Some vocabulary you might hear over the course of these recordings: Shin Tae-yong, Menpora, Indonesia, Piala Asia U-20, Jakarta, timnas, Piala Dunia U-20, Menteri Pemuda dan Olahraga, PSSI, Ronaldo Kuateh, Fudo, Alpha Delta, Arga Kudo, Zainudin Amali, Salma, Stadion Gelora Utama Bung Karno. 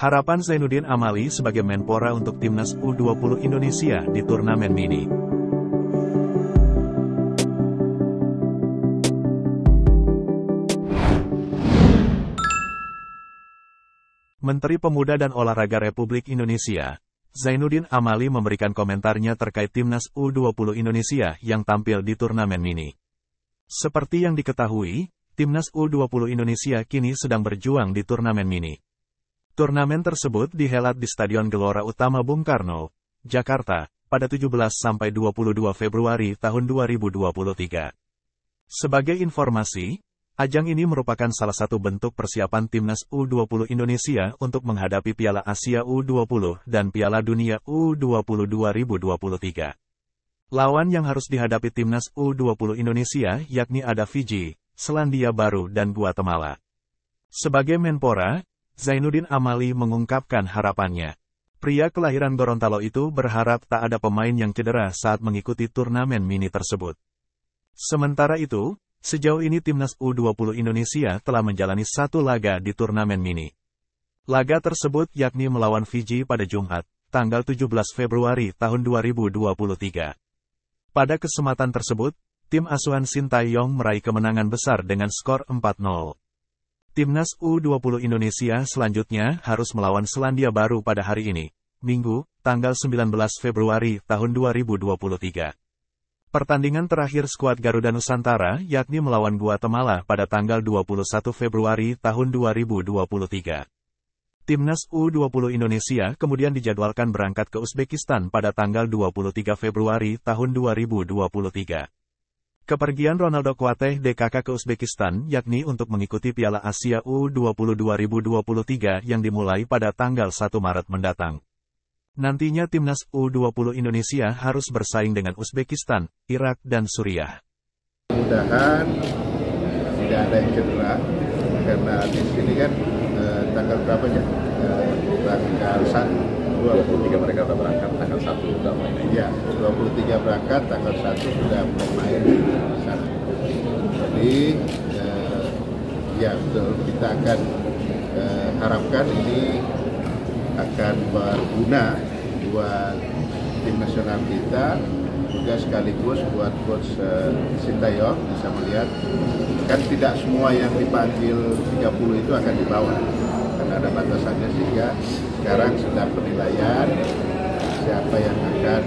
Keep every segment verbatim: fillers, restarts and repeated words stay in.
Harapan Zainudin Amali sebagai Menpora untuk Timnas U dua puluh Indonesia di turnamen mini. Menteri Pemuda dan Olahraga Republik Indonesia, Zainudin Amali memberikan komentarnya terkait Timnas U dua puluh Indonesia yang tampil di turnamen mini. Seperti yang diketahui, Timnas U dua puluh Indonesia kini sedang berjuang di turnamen mini. Turnamen tersebut dihelat di Stadion Gelora Utama Bung Karno, Jakarta, pada tujuh belas sampai dua puluh dua Februari tahun dua ribu dua puluh tiga. Sebagai informasi, ajang ini merupakan salah satu bentuk persiapan Timnas U dua puluh Indonesia untuk menghadapi Piala Asia U dua puluh dan Piala Dunia U dua puluh dua ribu dua puluh tiga. Lawan yang harus dihadapi Timnas U dua puluh Indonesia yakni ada Fiji, Selandia Baru dan Guatemala. Sebagai Menpora, Zainudin Amali mengungkapkan harapannya. Pria kelahiran Gorontalo itu berharap tak ada pemain yang cedera saat mengikuti turnamen mini tersebut. Sementara itu, sejauh ini Timnas U dua puluh Indonesia telah menjalani satu laga di turnamen mini. Laga tersebut yakni melawan Fiji pada Jumat, tanggal tujuh belas Februari tahun dua ribu dua puluh tiga. Pada kesempatan tersebut, tim asuhan Shin Tae-yong meraih kemenangan besar dengan skor empat nol. Timnas U dua puluh Indonesia selanjutnya harus melawan Selandia Baru pada hari ini, Minggu, tanggal sembilan belas Februari tahun dua ribu dua puluh tiga. Pertandingan terakhir skuad Garuda Nusantara yakni melawan Guatemala pada tanggal dua puluh satu Februari tahun dua ribu dua puluh tiga. Timnas U dua puluh Indonesia kemudian dijadwalkan berangkat ke Uzbekistan pada tanggal dua puluh tiga Februari tahun dua ribu dua puluh tiga. Kepergian Ronaldo Kuateh D K K ke Uzbekistan yakni untuk mengikuti Piala Asia U dua puluh dua ribu dua puluh tiga yang dimulai pada tanggal satu Maret mendatang. Nantinya Timnas U dua puluh Indonesia harus bersaing dengan Uzbekistan, Irak, dan Suriah. Mudah-mudahan tidak ada yang cedera, karena di sini kan eh, tanggal berapa ya? Eh, tanggal dua puluh tiga mereka sudah berangkat, tanggal satu sudah main. Ya, dua puluh tiga berangkat, tanggal satu sudah main. Jadi, eh, ya betul, kita akan eh, harapkan ini akan berguna buat tim nasional kita, juga sekaligus buat coach eh, Shin Tae-yong bisa melihat, kan tidak semua yang dipanggil tiga puluh itu akan dibawa. Karena ada batasannya, sehingga sekarang sedang penilaian siapa yang akan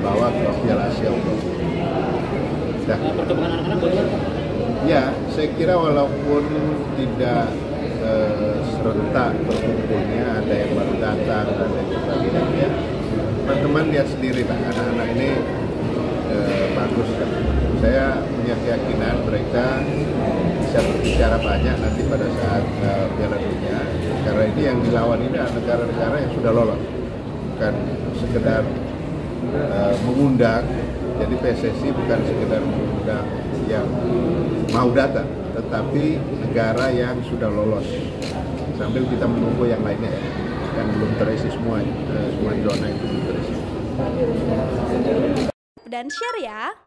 bawa ke Piala Asia U dua puluh. Nah, ya, saya kira walaupun tidak eh, serentak berkumpulnya, ada yang baru datang, ada yang sebagainya, ya. Teman-teman lihat sendiri, Pak, anak-anak ini eh, bagus. Kan? Saya punya keyakinan mereka bisa berbicara banyak nanti pada saat uh, Piala Dunia, karena ini yang dilawan ini adalah negara-negara yang sudah lolos, bukan sekedar uh, mengundang. Jadi P S S I bukan sekedar mengundang yang mau datang, tetapi negara yang sudah lolos, sambil kita menunggu yang lainnya yang belum terisi semua, uh, semua zona itu belum terisi. Dan share ya.